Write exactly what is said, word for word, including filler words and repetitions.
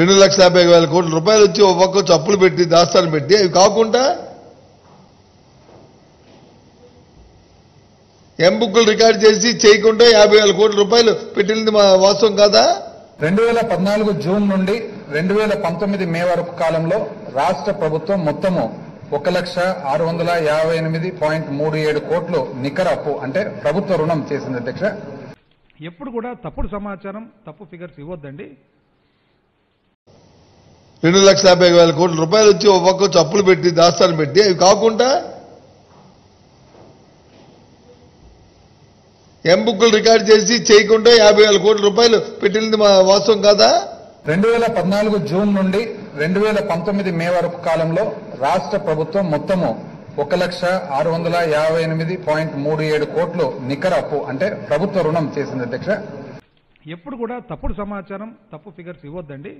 రెండు లక్షల యాభై వేల కోట్ల రూపాయలు వచ్చి ఒక్కొక్క అప్పులు పెట్టి దాస్తాను పెట్టి అవి కాకుండా ఎంబుక్కులు రికార్డ్ చేసి చేయకుండా యాభై వేల కోట్ల రూపాయలు పెట్టింది మా వాస్తవం కాదా? రెండు వేల పద్నాలుగు జూన్ నుండి రెండు వేల పంతొమ్మిది మే వరకు కాలంలో రాష్ట్ర ప్రభుత్వం మొత్తము ఒక లక్ష ఆరు వందల యాభై ఎనిమిది పాయింట్ మూడు ఏడు కోట్లు నికర అప్పు అంటే ప్రభుత్వ రుణం చేసింది. అధ్యక్ష, ఎప్పుడు కూడా తప్పుడు సమాచారం తప్పు ఫిగర్స్ ఇవ్వద్దండి. రెండు లక్షల యాభై వేల కోట్ల రూపాయలు వచ్చి ఒక్కొక్క అప్పులు పెట్టి దాస్తాను పెట్టి అవి కాకుండా ఎంబుక్కులు రికార్డ్ చేసి చేయకుండా యాభై వేల కోట్ల రూపాయలు పెట్టింది మా వాస్తవం కాదా? రెండు వేల పద్నాలుగు జూన్ నుండి రెండు వేల పంతొమ్మిది మే వరకు కాలంలో రాష్ట్ర ప్రభుత్వం మొత్తము ఒక లక్ష ఆరు వందల యాభై ఎనిమిది పాయింట్ మూడు ఏడు కోట్లు నికర అప్పు అంటే ప్రభుత్వ రుణం చేసింది. అధ్యక్ష, ఎప్పుడు కూడా తప్పుడు సమాచారం తప్పు ఫిగర్స్ ఇవ్వద్దండి.